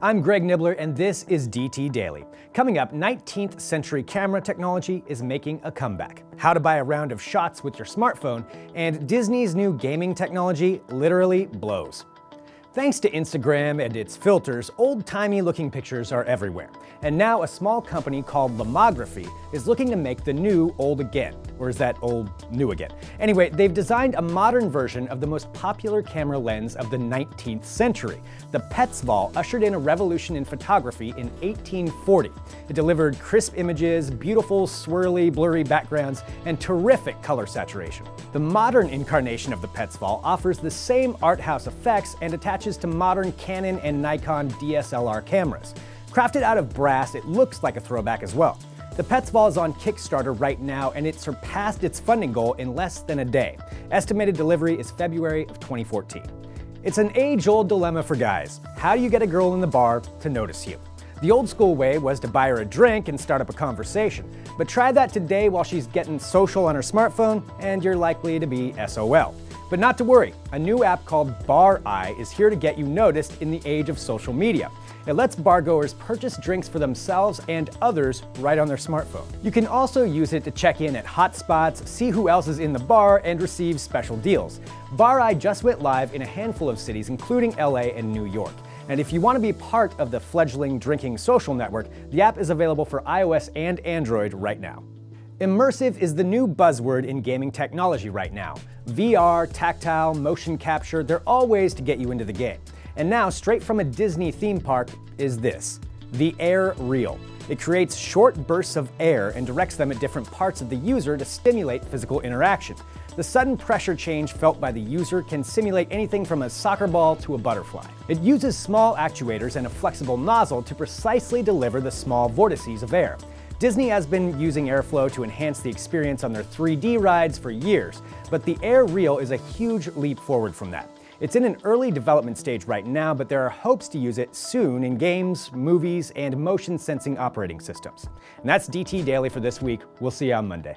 I'm Greg Nibbler, and this is DT Daily. Coming up, 19th century camera technology is making a comeback, how to buy a round of shots with your smartphone, and Disney's new gaming technology literally blows. Thanks to Instagram and its filters, old-timey looking pictures are everywhere. And now a small company called Lomography is looking to make the new old again. Or is that old new again? Anyway, they've designed a modern version of the most popular camera lens of the 19th century. The Petzval ushered in a revolution in photography in 1840. It delivered crisp images, beautiful, swirly, blurry backgrounds, and terrific color saturation. The modern incarnation of the Petzval offers the same art house effects and attaches to modern Canon and Nikon DSLR cameras. Crafted out of brass, it looks like a throwback as well. The Petzval is on Kickstarter right now, and it surpassed its funding goal in less than a day. Estimated delivery is February of 2014. It's an age-old dilemma for guys. How do you get a girl in the bar to notice you? The old school way was to buy her a drink and start up a conversation, but try that today while she's getting social on her smartphone, and you're likely to be SOL. But not to worry, a new app called Bareye is here to get you noticed in the age of social media. It lets bargoers purchase drinks for themselves and others right on their smartphone. You can also use it to check in at hotspots, see who else is in the bar, and receive special deals. Bareye just went live in a handful of cities, including LA and New York. And if you want to be part of the fledgling drinking social network, the app is available for iOS and Android right now. Immersive is the new buzzword in gaming technology right now. VR, tactile, motion capture, they're all ways to get you into the game. And now, straight from a Disney theme park is this, the Aireal. It creates short bursts of air and directs them at different parts of the user to stimulate physical interaction. The sudden pressure change felt by the user can simulate anything from a soccer ball to a butterfly. It uses small actuators and a flexible nozzle to precisely deliver the small vortices of air. Disney has been using Airflow to enhance the experience on their 3D rides for years, but the Aireal is a huge leap forward from that. It's in an early development stage right now, but there are hopes to use it soon in games, movies, and motion sensing operating systems. And that's DT Daily for this week. We'll see you on Monday.